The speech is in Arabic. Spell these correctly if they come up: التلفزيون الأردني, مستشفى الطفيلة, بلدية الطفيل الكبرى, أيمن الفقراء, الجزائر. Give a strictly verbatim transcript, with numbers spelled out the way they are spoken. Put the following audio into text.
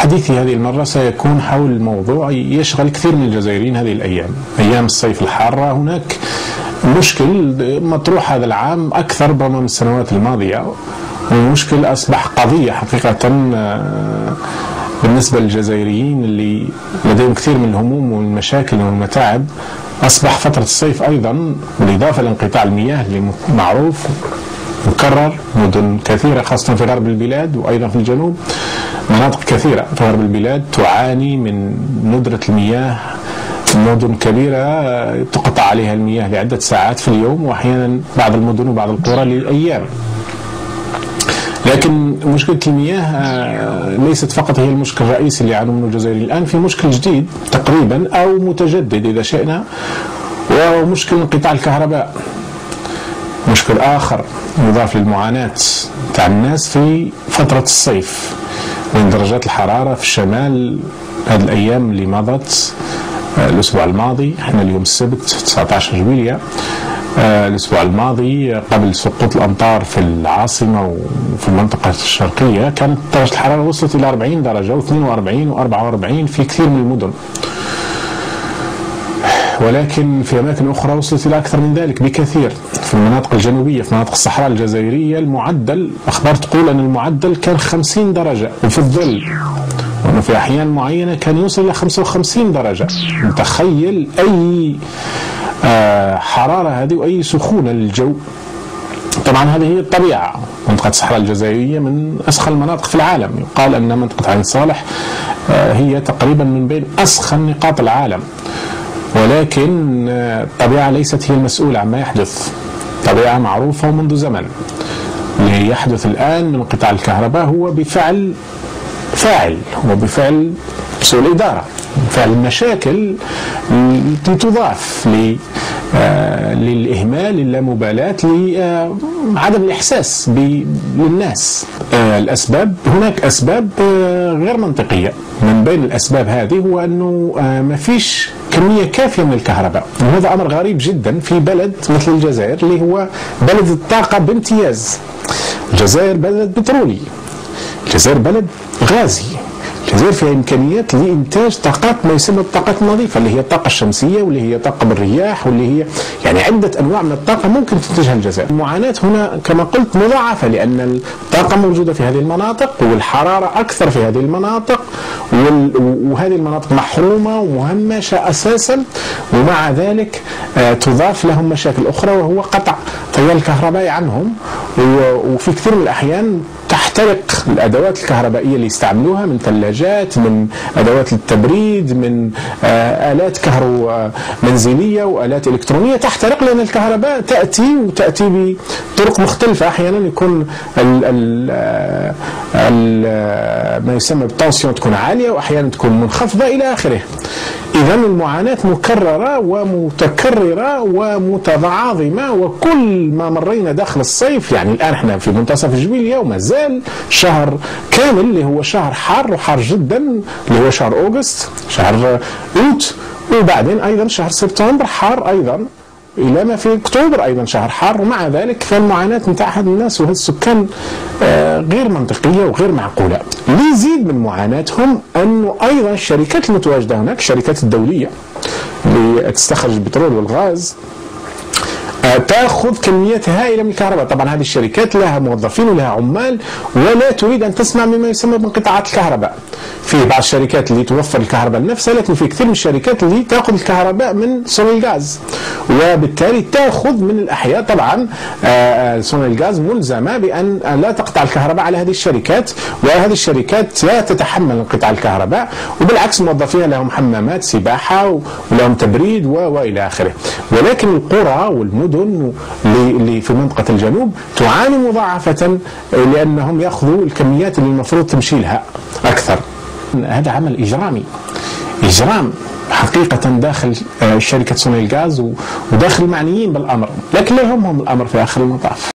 حديثي هذه المرة سيكون حول موضوع يشغل كثير من الجزائريين هذه الأيام، أيام الصيف الحارة. هناك مشكل مطروح هذا العام أكثر ربما من السنوات الماضية، والمشكل أصبح قضية حقيقة بالنسبة للجزائريين اللي لديهم كثير من الهموم والمشاكل والمتاعب. أصبح فترة الصيف أيضا بالإضافة لانقطاع المياه اللي معروف مكرر مدن كثيرة خاصة في غرب البلاد وأيضا في الجنوب، مناطق كثيرة في غرب البلاد تعاني من ندرة المياه، مدن كبيرة تقطع عليها المياه لعدة ساعات في اليوم وأحيانا بعض المدن وبعض القرى للأيام. لكن مشكلة المياه ليست فقط هي المشكل الرئيسي اللي يعانون منه الجزائريين الآن، في مشكل جديد تقريبا أو متجدد إذا شئنا، وهو مشكل انقطاع الكهرباء، مشكل آخر مضاف للمعاناة تاع الناس في فترة الصيف وين درجات الحرارة في الشمال هذه الأيام اللي مضت. الأسبوع الماضي، احنا اليوم السبت تسعة عشر جويلية، الأسبوع الماضي قبل سقوط الأمطار في العاصمة وفي المنطقة الشرقية كانت درجة الحرارة وصلت إلى أربعين درجة واثنين وأربعين وأربعة وأربعين في كثير من المدن، ولكن في أماكن أخرى وصلت إلى أكثر من ذلك بكثير. في المناطق الجنوبية في مناطق الصحراء الجزائرية المعدل، أخبار تقول أن المعدل كان خمسين درجة وفي الظل، وفي أحيان معينة كان يوصل إلى خمسة وخمسين درجة. تخيل أي آه حرارة هذه وأي سخونة للجو. طبعا هذه هي الطبيعة، منطقة الصحراء الجزائرية من أسخن المناطق في العالم، يقال أن منطقة عين صالح آه هي تقريبا من بين أسخن نقاط العالم، ولكن آه الطبيعة ليست هي المسؤولة عما يحدث. الطبيعة معروفة منذ زمن، اللي يحدث الآن من قطاع الكهرباء هو بفعل فاعل، هو بفعل سوء الإدارة، فعل المشاكل التي تضاف للإهمال اللامبالاة لعدم الإحساس للناس. الأسباب، هناك أسباب غير منطقية، من بين الأسباب هذه هو أنه ما فيش كمية كافية من الكهرباء، وهذا أمر غريب جدا في بلد مثل الجزائر اللي هو بلد الطاقة بامتياز. الجزائر بلد بترولي، الجزائر بلد غازي، الجزائر فيها إمكانيات لإنتاج طاقات ما يسمى الطاقات النظيفة اللي هي الطاقة الشمسية واللي هي طاقة بالرياح واللي هي يعني عدة أنواع من الطاقة ممكن تنتجها الجزائر. المعاناة هنا كما قلت مضاعفة لأن الطاقة موجودة في هذه المناطق والحرارة أكثر في هذه المناطق، وهذه المناطق محرومة ومهمشة أساسا، ومع ذلك تضاف لهم مشاكل أخرى وهو قطع تيار الكهربائي عنهم، وفي كثير من الأحيان تحترق الأدوات الكهربائية اللي يستعملوها من ثلاجات، من أدوات للتبريد، من آلات كهرو منزلية وآلات إلكترونية تحترق لأن الكهرباء تأتي وتأتي بطرق مختلفة. أحيانا يكون ال ال ال ما يسمى بالتنسيون تكون عالية وأحيانا تكون منخفضة إلى آخره. إذا المعاناة مكررة ومتكررة ومتعاظمة، وكل ما مرينا داخل الصيف، يعني الآن احنا في منتصف جويلية وما زال شهر كامل اللي هو شهر حار وحار جدا اللي هو شهر أغسطس، شهر أوت، وبعدين أيضا شهر سبتمبر حار أيضا إلى ما في أكتوبر أيضا شهر حار، ومع ذلك فالمعاناة نتاع أحد الناس وهذ السكان غير منطقية وغير معقولة. اللي يزيد من معاناتهم أنه أيضا الشركات المتواجدة هناك، الشركات الدولية اللي تستخرج البترول والغاز، تأخذ كميات هائلة من الكهرباء. طبعا هذه الشركات لها موظفين ولها عمال ولا تريد أن تسمع مما يسمى بانقطاعات الكهرباء. في بعض الشركات اللي توفر الكهرباء لنفسها، لكن في كثير من الشركات اللي تأخذ الكهرباء من صنع الغاز، وبالتالي تأخذ من الأحياء. طبعا صنع الغاز ملزمة بأن لا تقطع الكهرباء على هذه الشركات، وهذه الشركات لا تتحمل انقطاع الكهرباء، وبالعكس موظفيها لهم حمامات سباحة ولهم تبريد وإلى آخره. ولكن القرى والمدن اللي في منطقة الجنوب تعاني مضاعفة لأنهم يأخذوا الكميات اللي المفروض تمشيلها أكثر. هذا عمل إجرامي، إجرام حقيقة داخل شركة صنع الغاز وداخل المعنيين بالأمر، لكن لا يهمهم الأمر في آخر المطاف.